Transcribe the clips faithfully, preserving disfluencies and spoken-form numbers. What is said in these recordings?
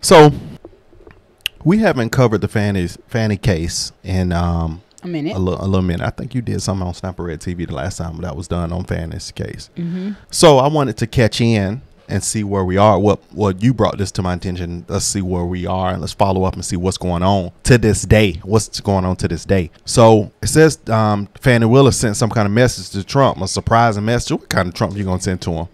So we haven't covered the Fani's Fani case in um a minute. A, l- a little minute. I think you did something on Sniper Red T V the last time that was done on Fani's case. Mm-hmm. So I wanted to catch in and see where we are. What what you brought this to my attention. Let's see where we are and let's follow up and see what's going on to this day. What's going on to this day? So it says um, Fani Willis sent some kind of message to Trump, a surprising message. What kind of Trump you gonna send to him?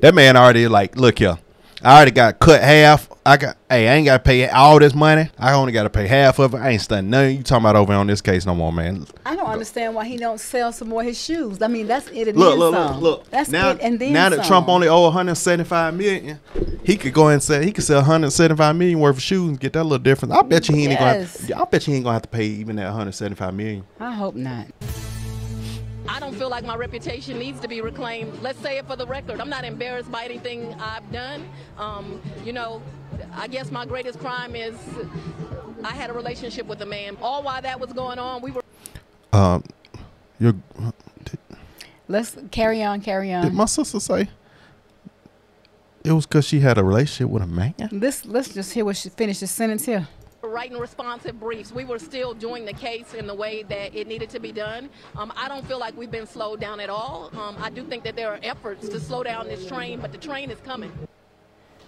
That man already like, look here, I already got cut half. I got, hey, I ain't got to pay all this money. I only got to pay half of it. I ain't studying nothing. You talking about over on this case no more, man. I don't understand why he don't sell some more of his shoes. I mean, that's it and look, then look, some. Look, look, look. That's now, it and then Now that some. Trump only owes one hundred seventy-five million dollars, he could go ahead and sell, he could sell one hundred seventy-five million dollars worth of shoes and get that little difference. I bet you he ain't yes. going to I bet you he ain't going to have to pay even that one hundred seventy-five million dollars. I hope not. I don't feel like my reputation needs to be reclaimed. Let's say it for the record. I'm not embarrassed by anything I've done. Um, you know, I guess my greatest crime is I had a relationship with a man. All while that was going on, we were. Um, you're. Did, Let's carry on, carry on. Did my sister say it was because she had a relationship with a man? This, let's just hear what she finished the sentence here. Writing responsive briefs. We were still doing the case in the way that it needed to be done. Um, I don't feel like we've been slowed down at all. Um, I do think that there are efforts to slow down this train, but the train is coming.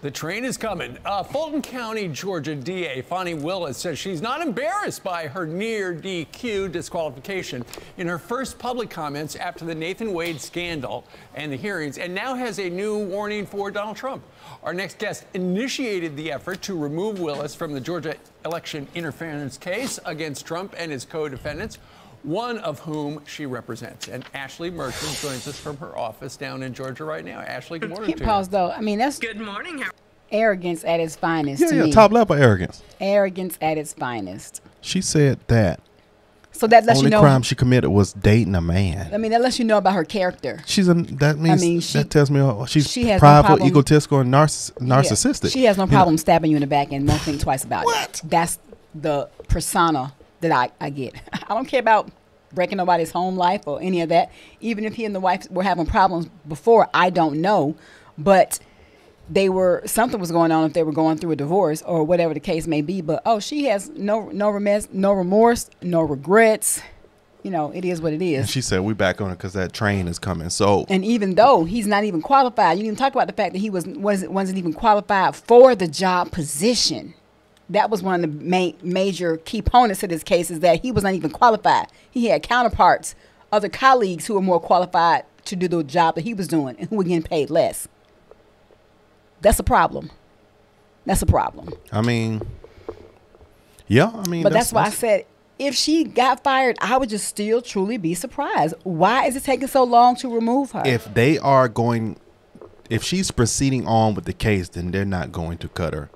The train is coming. Uh, Fulton County, Georgia D A Fani Willis says she's not embarrassed by her near D Q disqualification in her first public comments after the Nathan Wade scandal and the hearings, and now has a new warning for Donald Trump. Our next guest initiated the effort to remove Willis from the Georgia election interference case against Trump and his co-defendants, one of whom she represents. And Ashley Merchant joins us from her office down in Georgia right now. Ashley, good morning. Can't pause, though. I mean, that's good morning. Arrogance at its finest. Yeah, to yeah, me. Top level arrogance. Arrogance at its finest. She said that. So that lets only you know crime she committed was dating a man. I mean, that lets you know about her character. She's a that means I mean, she, that tells me oh, she's she prideful, no egotistical, and narciss- narcissistic. Yeah, she has no problem you know? stabbing you in the back and won't think twice about what? it. That's the persona that I, I get. I don't care about breaking nobody's home life or any of that. Even if he and the wife were having problems before, I don't know. But they were, something was going on if they were going through a divorce or whatever the case may be. But, oh, she has no no remorse, no remorse, no regrets. You know, it is what it is. And she said, we back on it because that train is coming. So, and even though he's not even qualified, you didn't talk about the fact that he was, wasn't, wasn't even qualified for the job position. That was one of the ma- major key components to this case, is that he was not even qualified. He had counterparts, other colleagues who were more qualified to do the job that he was doing and who were getting paid less. That's a problem. That's a problem. I mean, yeah, I mean. But that's, that's why that's... I said if she got fired, I would just still truly be surprised. Why is it taking so long to remove her? If they are going, if she's proceeding on with the case, then they're not going to cut her.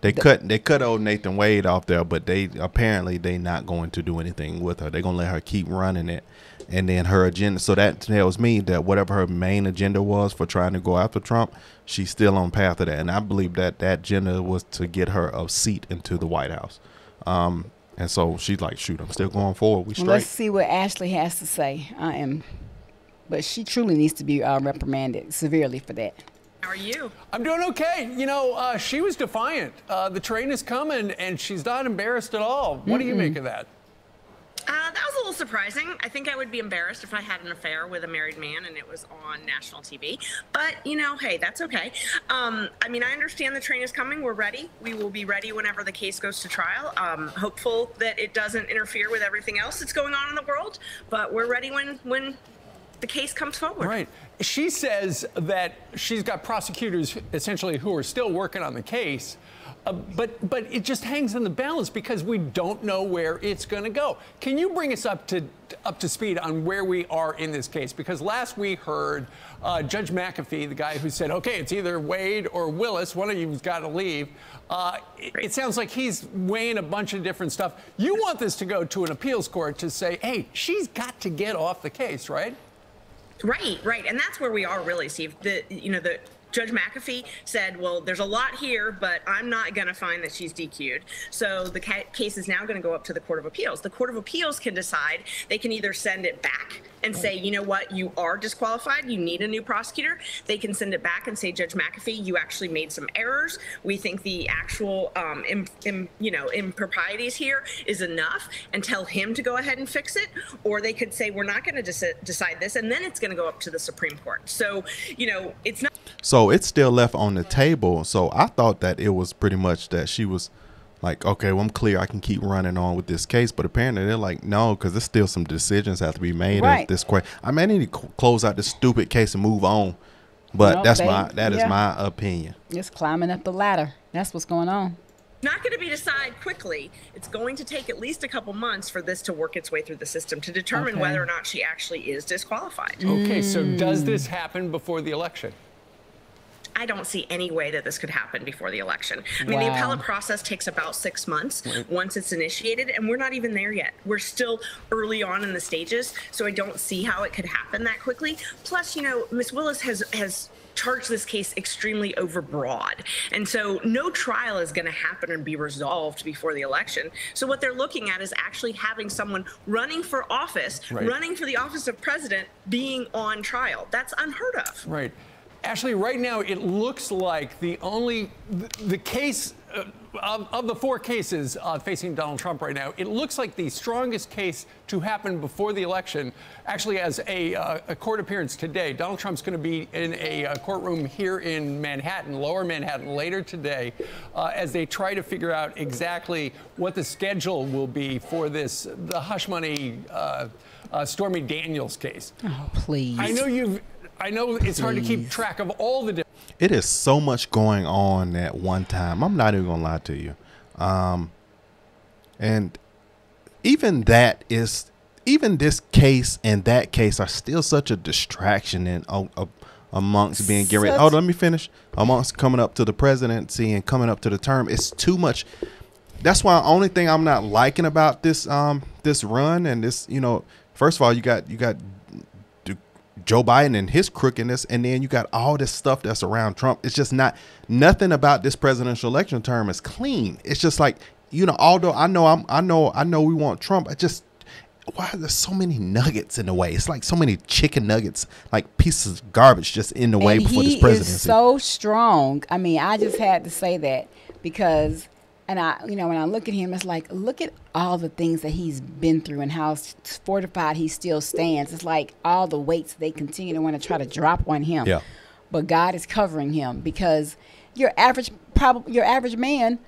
They cut they cut old Nathan Wade off there, but they apparently they not going to do anything with her. They're going to let her keep running it. And then her agenda. So that tells me that whatever her main agenda was for trying to go after Trump, she's still on path of that. And I believe that that agenda was to get her a seat into the White House. Um, and so she's like, shoot, I'm still going forward. We straight. Let's see what Ashley has to say. I am. But she truly needs to be uh, reprimanded severely for that. How are you? I'm doing okay. You know, uh, she was defiant. Uh, the train is coming, and she's not embarrassed at all. What Mm-mm. do you make of that? Uh, that was a little surprising. I think I would be embarrassed if I had an affair with a married man and it was on national T V. But, you know, hey, that's okay. Um, I mean, I understand the train is coming. We're ready. We will be ready whenever the case goes to trial. Um, hopeful that it doesn't interfere with everything else that's going on in the world. But we're ready when... when the case comes forward. Right. She says that she's got prosecutors essentially who are still working on the case, uh, but but it just hangs in the balance because we don't know where it's going to go. Can you bring us up to up to speed on where we are in this case? Because last we heard uh, Judge McAfee, the guy who said, OK, it's either Wade or Willis. One of you's got to leave. Uh, it, it sounds like he's weighing a bunch of different stuff. You want this to go to an appeals court to say, hey, she's got to get off the case, right? Right, right. And that's where we are really, Steve. The, you know, the Judge McAfee said, well, there's a lot here, but I'm not going to find that she's D Q'd. So the ca- case is now going to go up to the Court of Appeals. The Court of Appeals can decide. They can either send it back and say, you know what, you are disqualified, you need a new prosecutor, they can send it back and say, Judge McAfee, you actually made some errors. We think the actual, um, im im you know, improprieties here is enough, and tell him to go ahead and fix it. Or they could say, we're not going to decide this, and then it's going to go up to the Supreme Court. So, you know, it's not. So it's still left on the table. So I thought that it was pretty much that she was like, okay, well, I'm clear, I can keep running on with this case. But apparently they're like, no, because there's still some decisions have to be made. Right. This question, I may need to close out this stupid case and move on. But nope, that's they, my that yeah. is my opinion. Just climbing up the ladder. That's what's going on. Not going to be decided quickly. It's going to take at least a couple months for this to work its way through the system to determine okay. whether or not she actually is disqualified. Mm. Okay, so does this happen before the election? I don't see any way that this could happen before the election. I mean, wow. the appellate process takes about six months once it's initiated, and we're not even there yet. We're still early on in the stages, so I don't see how it could happen that quickly. Plus, you know, Miz Willis has has charged this case extremely overbroad, and so no trial is going to happen and be resolved before the election. So what they're looking at is actually having someone running for office, right. running for the office of president, being on trial. That's unheard of. Right. Ashley, right now, it looks like the only the, the case uh, of, of the four cases uh, facing Donald Trump right now, it looks like the strongest case to happen before the election actually has a, uh, a court appearance today. Donald Trump's going to be in a uh, courtroom here in Manhattan, lower Manhattan, later today uh, as they try to figure out exactly what the schedule will be for this, the hush money uh, uh, Stormy Daniels case. Oh, please. I know you've... I know it's hard to keep track of all the. It is so much going on at one time. I'm not even gonna lie to you, um, and even that is even this case and that case are still such a distraction and uh, uh, amongst being get ready. Oh, let me finish. Amongst coming up to the presidency and coming up to the term, it's too much. That's why the only thing I'm not liking about this um this run and this, you know, first of all, you got you got. Joe Biden and his crookedness, and then you got all this stuff that's around Trump. It's just not nothing about this presidential election term is clean. It's just like, you know, although I know I'm I know I know we want Trump, I just why are there so many nuggets in the way? It's like so many chicken nuggets, like pieces of garbage just in the way before this presidency. He is so strong. I mean, I just had to say that because and I, you know, when I look at him, it's like, look at all the things that he's been through and how fortified he still stands. It's like all the weights they continue to want to try to drop on him. Yeah. But God is covering him because your average, prob your average man,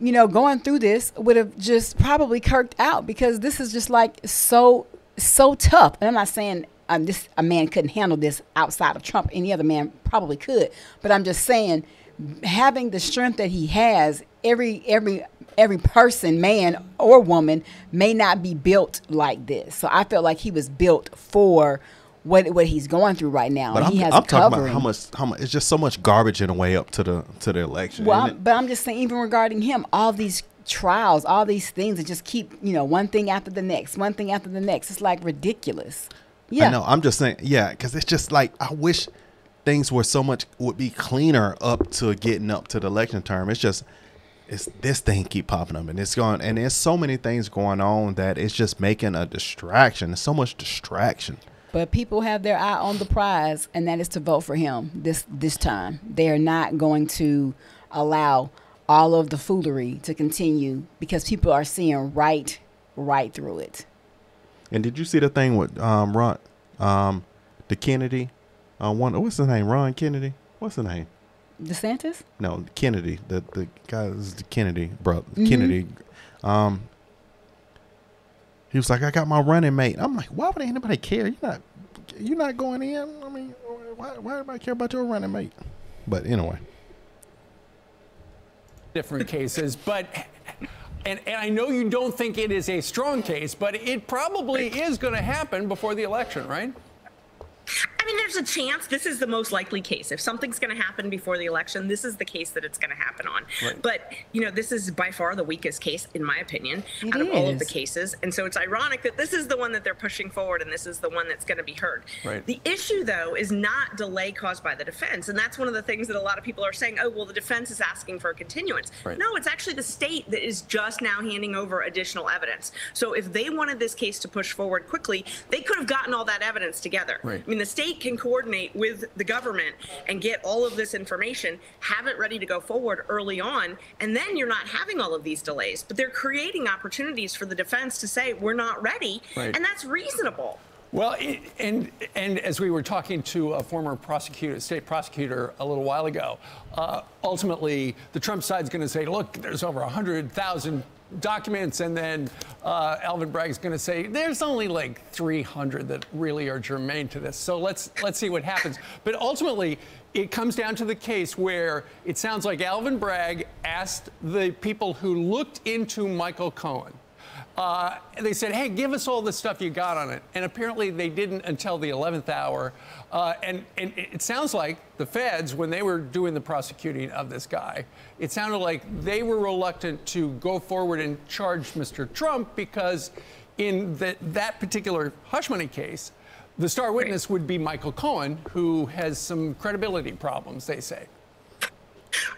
you know, going through this would have just probably kirked out because this is just like so, so tough. And I'm not saying um, this a man couldn't handle this outside of Trump. Any other man probably could. But I'm just saying having the strength that he has, every every every person, man or woman, may not be built like this. So I felt like he was built for what what he's going through right now. But he I'm, has I'm talking about how much how much it's just so much garbage in the way up to the to the election. Well, I'm, but I'm just saying, even regarding him, all these trials, all these things that just keep, you know, one thing after the next, one thing after the next. It's like ridiculous. Yeah, I know. I'm just saying, yeah, because it's just like I wish things were so much would be cleaner up to getting up to the election term. It's just. It's this thing keep popping up and it's going and there's so many things going on that it's just making a distraction. There's so much distraction. But people have their eye on the prize, and that is to vote for him this this time. They are not going to allow all of the foolery to continue because people are seeing right right through it. And did you see the thing with um Ron um the Kennedy uh one what's his name? Ron Kennedy? What's his name? DeSantis? No, Kennedy. The the guy is the Kennedy, bro. Mm-hmm. Kennedy. Um, he was like, I got my running mate. I'm like, why would anybody care? You're not, you're not going in. I mean, why why do I care about your running mate? But anyway, different cases, but. And, and I know you don't think it is a strong case, but it probably is going to happen before the election, right? I mean, there's a chance this is the most likely case. If something's going to happen before the election, this is the case that it's going to happen on. Right. But, you know, this is by far the weakest case, in my opinion, it out is. of all of the cases. And so it's ironic that this is the one that they're pushing forward and this is the one that's going to be heard. Right. The issue, though, is not delay caused by the defense. And that's one of the things that a lot of people are saying, oh, well, the defense is asking for a continuance. Right. No, it's actually the state that is just now handing over additional evidence. So if they wanted this case to push forward quickly, they could have gotten all that evidence together. Right. I mean, the state can coordinate with the government and get all of this information, have it ready to go forward early on, and then you're not having all of these delays. But they're creating opportunities for the defense to say, we're not ready, right. and that's reasonable. Well, it, and and as we were talking to a former prosecutor, state prosecutor a little while ago, uh, ultimately the Trump side's going to say, look, there's over one hundred thousand documents, and then uh, Alvin Bragg is going to say there's only like three hundred that really are germane to this. So let's let's see what happens. But ultimately, it comes down to the case where it sounds like Alvin Bragg asked the people who looked into Michael Cohen. Uh, they said, hey, give us all the stuff you got on it. And apparently they didn't until the eleventh hour. Uh, and, and it sounds like the feds, when they were doing the prosecuting of this guy, it sounded like they were reluctant to go forward and charge Mister Trump because in the, that particular hush money case, the star witness would be Michael Cohen, who has some credibility problems, they say.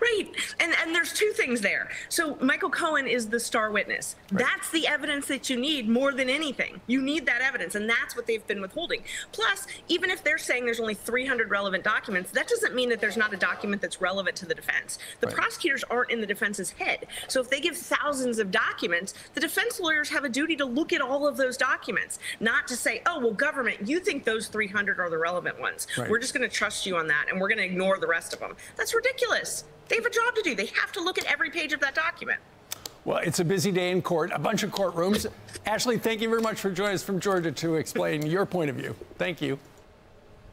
Right. And and there's two things there. So Michael Cohen is the star witness. Right. That's the evidence that you need more than anything. You need that evidence. And that's what they've been withholding. Plus, even if they're saying there's only three hundred relevant documents, that doesn't mean that there's not a document that's relevant to the defense. The right. prosecutors aren't in the defense's head. So if they give thousands of documents, the defense lawyers have a duty to look at all of those documents, not to say, oh, well, government, you think those three hundred are the relevant ones. Right. We're just going to trust you on that and we're going to ignore the rest of them. That's ridiculous. They have a job to do. They have to look at every page of that document. Well, it's a busy day in court, a bunch of courtrooms. Ashley, thank you very much for joining us from Georgia to explain your point of view. Thank you.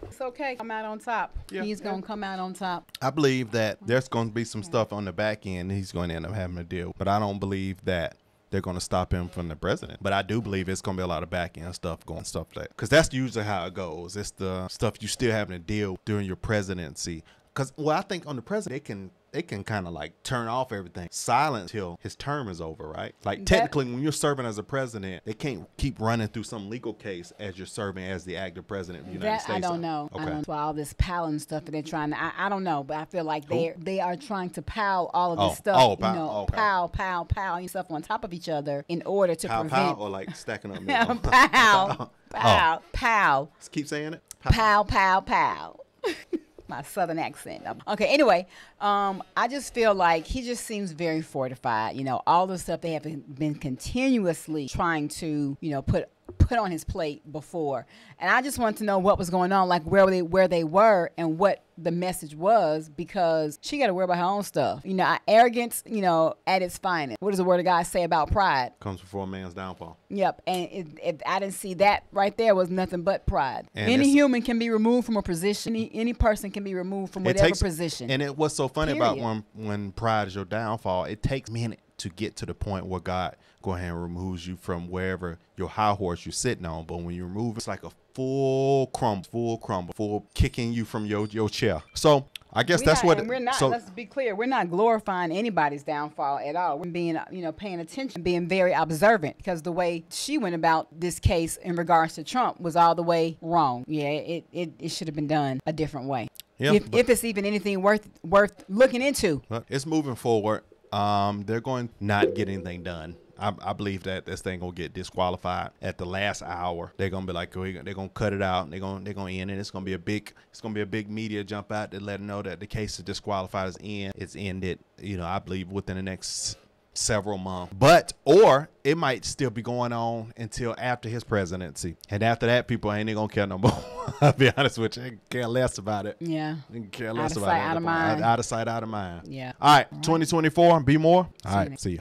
It's okay. Come out on top. Yeah. He's going to yeah. come out on top. I believe that there's going to be some stuff on the back end he's going to end up having to deal with, but I don't believe that they're going to stop him from the president. But I do believe it's going to be a lot of back end stuff going stuff like that. Because that's usually how it goes. It's the stuff you still having to deal with during your presidency. Because, well, I think on the president, they can they can kind of like turn off everything, silent till his term is over, right? Like that, technically, when you're serving as a president, they can't keep running through some legal case as you're serving as the active president of the United States. I don't know. Okay. I don't know. All this piling stuff that they're trying to, I, I don't know, but I feel like they they are trying to pile all of this oh, stuff, oh, pile, you know, okay. pile, pile, pile your stuff on top of each other in order to pile, prevent. Pile, or like stacking up. pile, pile, pile, pile. Just keep saying it. Pile, pile, pile. pile. My southern accent. Okay, anyway, um, I just feel like he just seems very fortified. You know, all the stuff they have been continuously trying to, you know, put put on his plate before. And I just wanted to know what was going on, like where they where they were and what the message was, because she got to worry about her own stuff. You know, arrogance, you know, at its finest. What does the word of God say about pride? Comes before a man's downfall. Yep. And it, it, I didn't see that right there was nothing but pride. And any human can be removed from a position. Any, any person can be removed from whatever takes, position. And it what's so funny Period. about when, when pride is your downfall, it takes a minute to get to the point where God go ahead and removes you from wherever your high horse you're sitting on. But when you remove, it's like a full crumble, full crumble, full kicking you from your, your chair. So I guess we that's are, what and we're not. So, let's be clear. We're not glorifying anybody's downfall at all. We're being, you know, paying attention, being very observant, because the way she went about this case in regards to Trump was all the way wrong. Yeah, it, it, it should have been done a different way. Yeah, if, if it's even anything worth, worth looking into. It's moving forward. Um, they're going to not get anything done. I, I believe that this thing gonna get disqualified at the last hour. They're gonna be like, they're gonna cut it out. And they're gonna they're gonna end it. It's gonna be a big it's gonna be a big media jump out to let them know that the case is disqualified. It's in. It's ended. You know, I believe within the next several months. But or it might still be going on until after his presidency. And after that, people ain't gonna care no more. I'll be honest with you, I care less about it. Yeah. I care less out of about sight, it. Out of mind. Out of sight, out of mind. Yeah. All right. All right. twenty twenty-four. Be more. All right. See you.